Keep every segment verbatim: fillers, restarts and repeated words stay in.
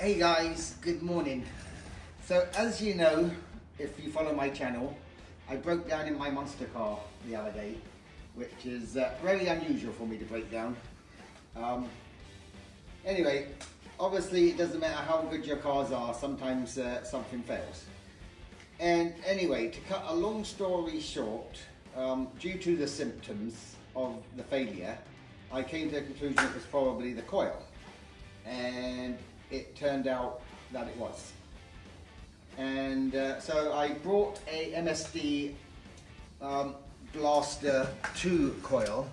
Hey guys, good morning. So as you know, if you follow my channel, I broke down in my monster car the other day, which is uh, very unusual for me to break down. Um, anyway, obviously it doesn't matter how good your cars are, sometimes uh, something fails. And anyway, to cut a long story short, um, due to the symptoms of the failure, I came to the conclusion it was probably the coil. And it turned out that it was. And uh, so I brought a M S D um, Blaster two coil,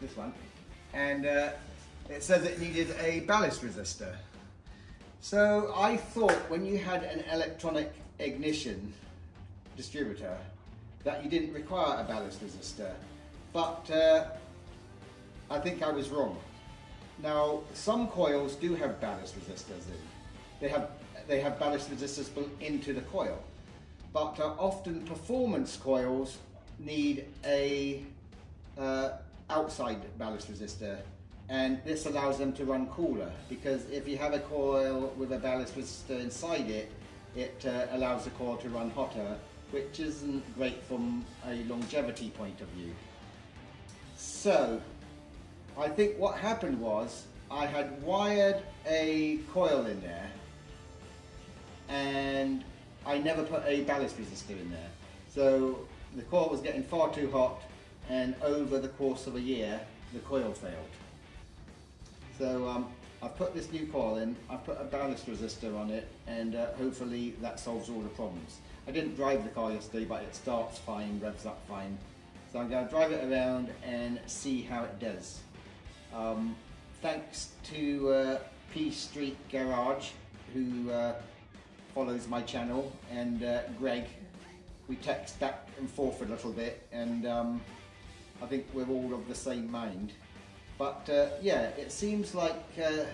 this one, and uh, it says it needed a ballast resistor. So I thought when you had an electronic ignition distributor that you didn't require a ballast resistor, but uh, I think I was wrong. Now, some coils do have ballast resistors in. They have, they have ballast resistors built into the coil. But uh, often performance coils need a uh, outside ballast resistor, and this allows them to run cooler, because if you have a coil with a ballast resistor inside it, it uh, allows the coil to run hotter, which isn't great from a longevity point of view. So, I think what happened was I had wired a coil in there and I never put a ballast resistor in there. So the coil was getting far too hot, and over the course of a year the coil failed. So um, I've put this new coil in, I've put a ballast resistor on it, and uh, hopefully that solves all the problems. I didn't drive the car yesterday, but it starts fine, revs up fine. So I'm going to drive it around and see how it does. Um, thanks to uh, P Street Garage, who uh, follows my channel, and uh, Greg. We text back and forth a little bit, and um, I think we're all of the same mind. But uh, yeah, it seems like uh,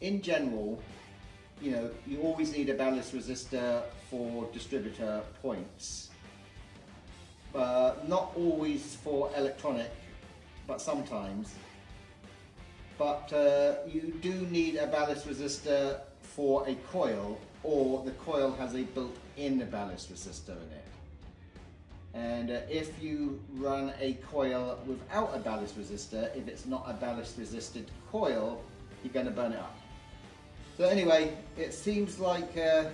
in general, you know, you always need a ballast resistor for distributor points, but not always for electronic. But sometimes, but uh, you do need a ballast resistor for a coil, or the coil has a built-in ballast resistor in it. And uh, if you run a coil without a ballast resistor, if it's not a ballast resisted coil, you're going to burn it up. So anyway, it seems like uh,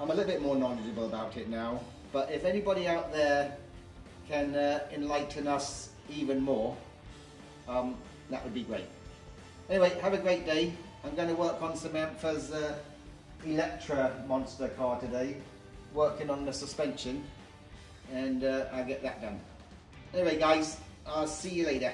I'm a little bit more knowledgeable about it now, but if anybody out there can uh, enlighten us even more, um, that would be great. Anyway, have a great day. I'm going to work on Samantha's uh, Electra monster car today, working on the suspension, and uh, I'll get that done. Anyway guys, I'll see you later.